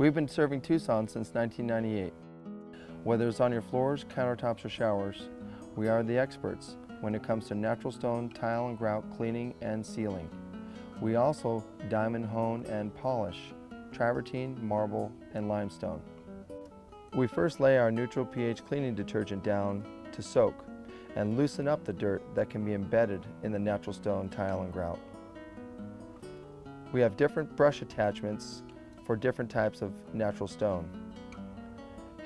We've been serving Tucson since 1998. Whether it's on your floors, countertops, or showers, we are the experts when it comes to natural stone, tile and grout cleaning and sealing. We also diamond, hone, and polish travertine, marble, and limestone. We first lay our neutral pH cleaning detergent down to soak and loosen up the dirt that can be embedded in the natural stone, tile, and grout. We have different brush attachments for different types of natural stone.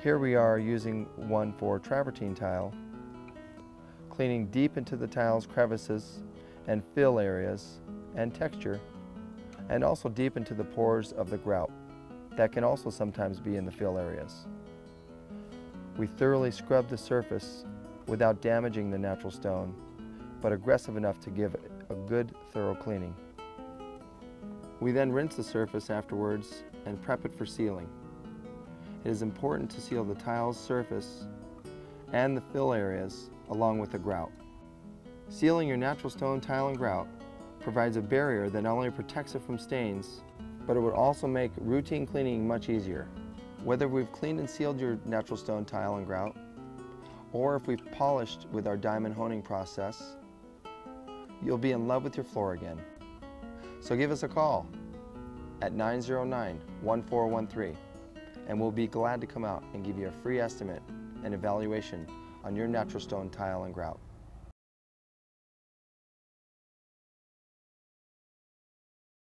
Here we are using one for travertine tile, cleaning deep into the tile's crevices and fill areas and texture, and also deep into the pores of the grout that can also sometimes be in the fill areas. We thoroughly scrub the surface without damaging the natural stone, but aggressive enough to give it a good, thorough cleaning. We then rinse the surface afterwards and prep it for sealing. It is important to seal the tile's surface and the fill areas along with the grout. Sealing your natural stone, tile, and grout provides a barrier that not only protects it from stains, but it would also make routine cleaning much easier. Whether we've cleaned and sealed your natural stone, tile, and grout, or if we've polished with our diamond honing process, you'll be in love with your floor again. So give us a call at 909-1413, and we'll be glad to come out and give you a free estimate and evaluation on your natural stone, tile, and grout.